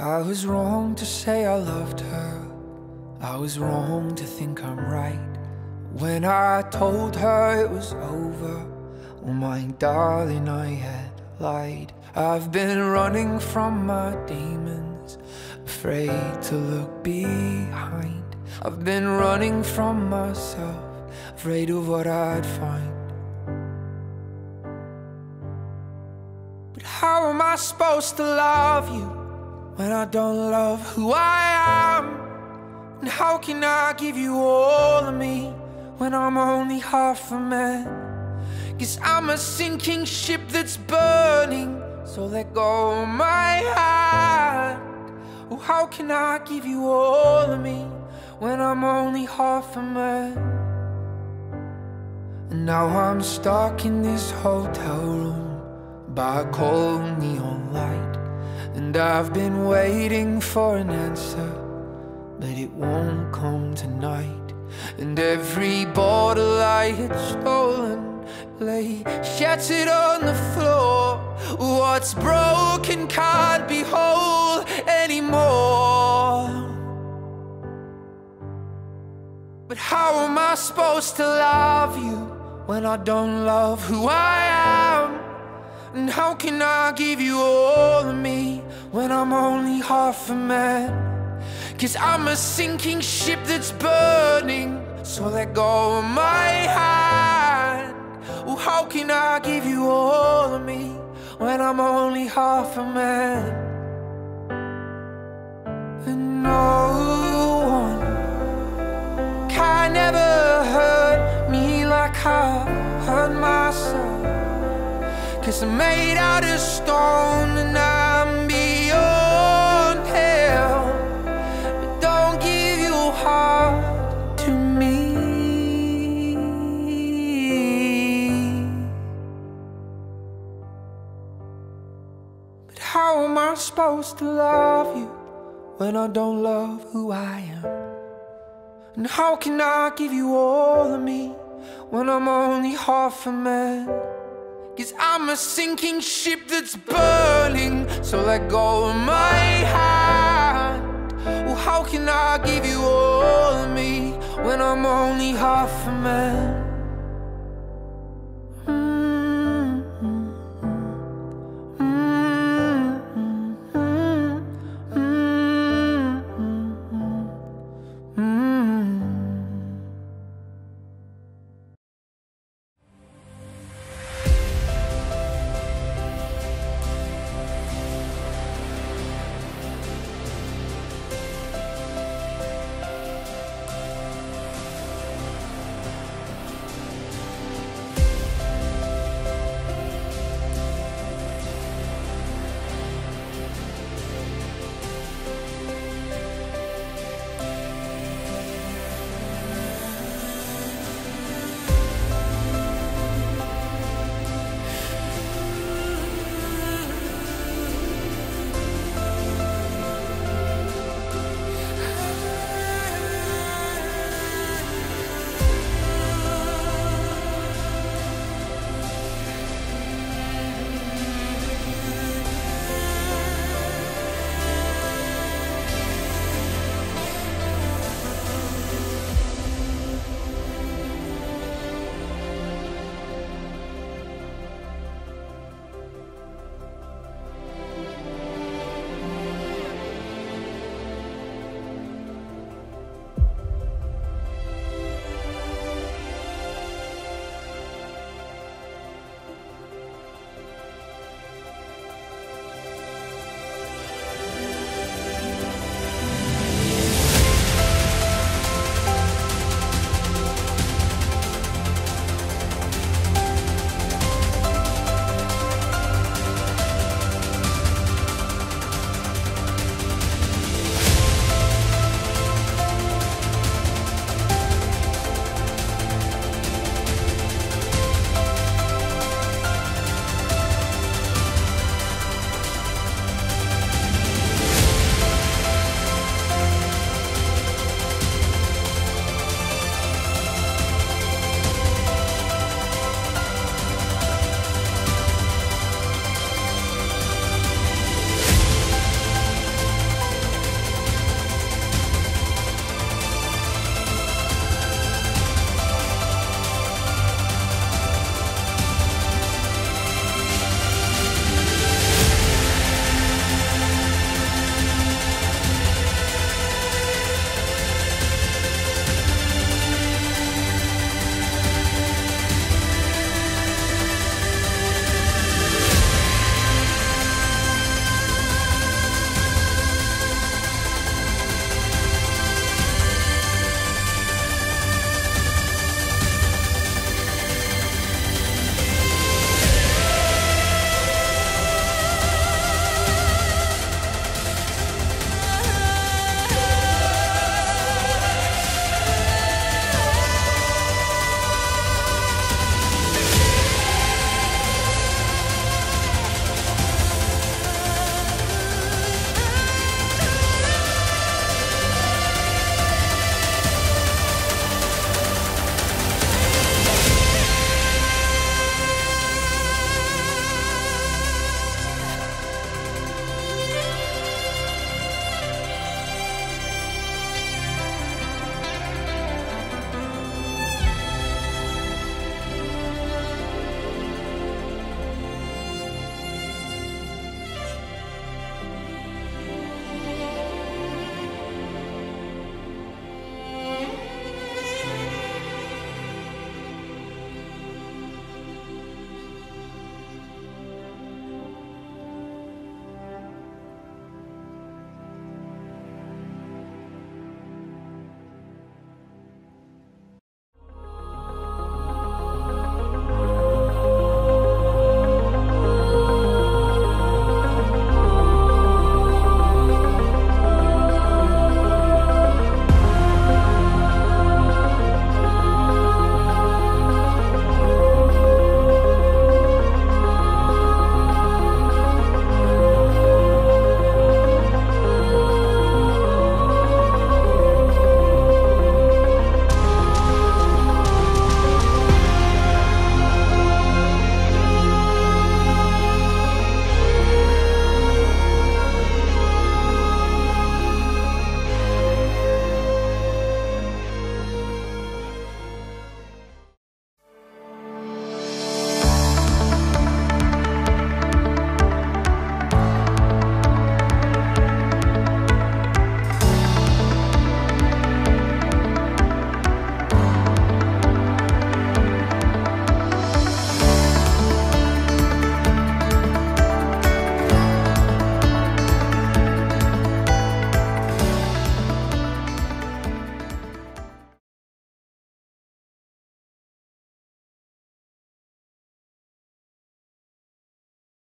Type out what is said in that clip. I was wrong to say I loved her. I was wrong to think I'm right. When I told her it was over, oh my darling, I had lied. I've been running from my demons, afraid to look behind. I've been running from myself, afraid of what I'd find. But how am I supposed to love you when I don't love who I am? And how can I give you all of me when I'm only half a man? Guess I'm a sinking ship that's burning, so let go of my hand. Oh, how can I give you all of me when I'm only half a man? And now I'm stuck in this hotel room by a cold neon light, and I've been waiting for an answer, but it won't come tonight. And every bottle I had stolen lay shattered on the floor. What's broken can't be whole anymore. But how am I supposed to love you when I don't love who I am? And how can I give you all of me when I'm only half a man? Cause I'm a sinking ship that's burning, so let go of my hand. Oh, how can I give you all of me when I'm only half a man? And no one can ever hurt me like I hurt myself. Cause I'm made out of stone and I'm beyond help. But don't give your heart to me. But how am I supposed to love you when I don't love who I am? And how can I give you all of me when I'm only half a man? Cause I'm a sinking ship that's burning, so let go of my hand. Well, how can I give you all of me when I'm only half a man?